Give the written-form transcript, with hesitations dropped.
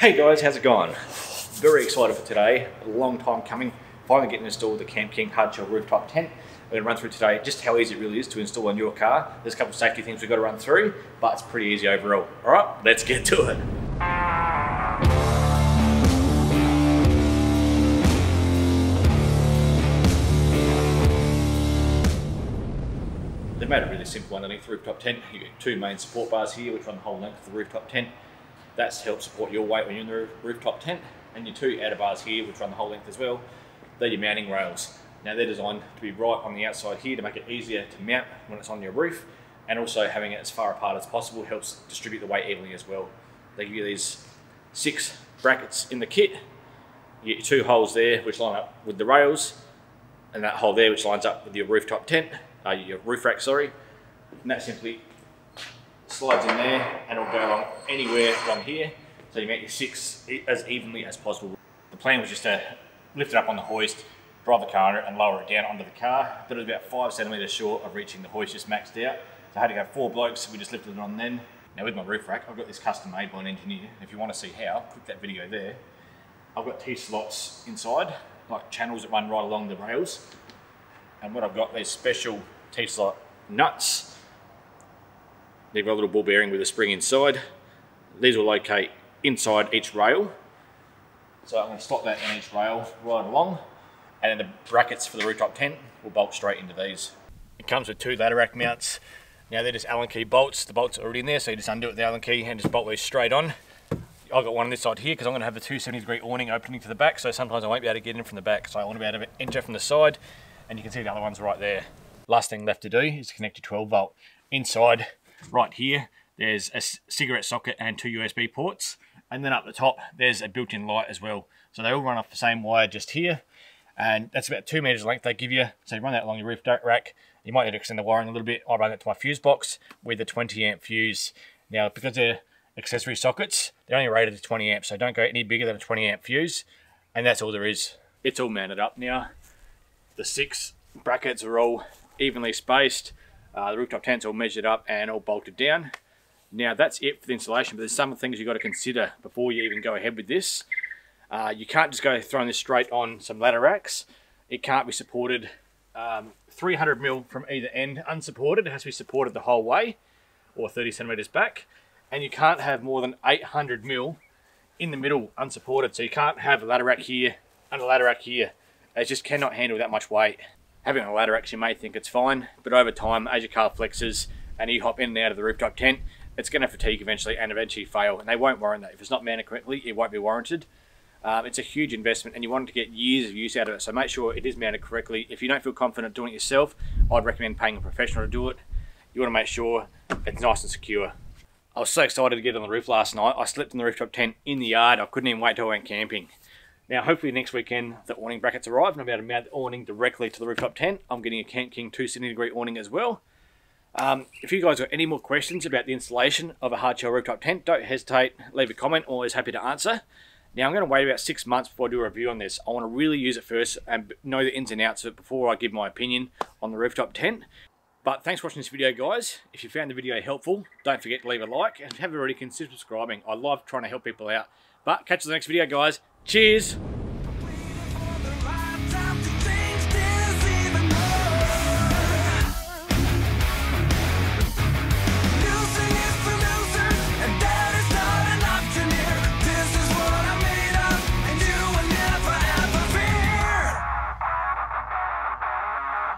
Hey guys, how's it going? Very excited for today, a long time coming. Finally getting installed the Camp King hardshell rooftop tent. We're gonna run through today just how easy it really is to install on your car. There's a couple of safety things we've got to run through, but it's pretty easy overall. All right, let's get to it. They made it really simple underneath the rooftop tent. You get two main support bars here, which run the whole length of the rooftop tent. That's to help support your weight when you're in the rooftop tent, and your two outer bars here, which run the whole length as well. They're your mounting rails. Now they're designed to be right on the outside here to make it easier to mount when it's on your roof, and also having it as far apart as possible helps distribute the weight evenly as well. They give you these 6 brackets in the kit. You get your two holes there which line up with the rails, and that hole there which lines up with your rooftop tent, your roof rack, sorry. And that simply slides in there and it'll go along anywhere from here. So you mount your 6 as evenly as possible. The plan was just to lift it up on the hoist, drive the car under it and lower it down onto the car. But it was about 5 centimeters short of reaching the hoist, just maxed out. So I had to go 4 blokes, we just lifted it on then. Now with my roof rack, I've got this custom made by an engineer. If you want to see how, click that video there. I've got T-slots inside, like channels that run right along the rails. And what I've got, these special T-slot nuts. They've got a little ball bearing with a spring inside. These will locate inside each rail. So I'm going to slot that in each rail right along, and then the brackets for the rooftop tent will bolt straight into these. It comes with 2 ladder rack mounts. Now they're just Allen key bolts. The bolts are already in there, so you just undo it with the Allen key and just bolt these straight on. I've got one on this side here because I'm going to have the 270-degree awning opening to the back, so sometimes I won't be able to get in from the back. So I want to be able to enter from the side, and you can see the other one's right there. Last thing left to do is connect your 12-volt. Inside, right here, there's a cigarette socket and 2 USB ports. And then up the top, there's a built-in light as well. So they all run off the same wire just here. And that's about 2 meters length they give you. So you run that along your roof rack. You might need to extend the wiring a little bit. I run it to my fuse box with a 20 amp fuse. Now, because they're accessory sockets, they're only rated to 20 amps. So don't go any bigger than a 20 amp fuse. And that's all there is. It's all mounted up now. The 6 brackets are all evenly spaced. The rooftop tent's all measured up and all bolted down. Now that's it for the installation, but there's some things you've got to consider before you even go ahead with this. You can't just go throwing this straight on some ladder racks. It can't be supported 300 mil from either end unsupported. It has to be supported the whole way or 30 centimeters back. And you can't have more than 800 mil in the middle unsupported. So you can't have a ladder rack here and a ladder rack here. It just cannot handle that much weight. Having a ladder rack, you may think it's fine, but over time, as your car flexes and you hop in and out of the rooftop tent, it's going to fatigue eventually and eventually fail, and they won't warrant that. If it's not mounted correctly, it won't be warranted. It's a huge investment and you want to get years of use out of it, so make sure it is mounted correctly. If you don't feel confident doing it yourself, I'd recommend paying a professional to do it. You want to make sure it's nice and secure. I was so excited to get on the roof last night. I slept in the rooftop tent in the yard. I couldn't even wait till I went camping. Now hopefully next weekend the awning brackets arrive and I'll be able to mount the awning directly to the rooftop tent. I'm getting a Camp King 270-degree awning as well. If you guys got any more questions about the installation of a hardshell rooftop tent, don't hesitate, leave a comment, always happy to answer. Now I'm going to wait about 6 months before I do a review on this. I want to really use it first and know the ins and outs of it before I give my opinion on the rooftop tent. But thanks for watching this video guys. If you found the video helpful, don't forget to leave a like, and if you haven't already, consider subscribing. I love trying to help people out. But catch you in the next video guys. Cheers!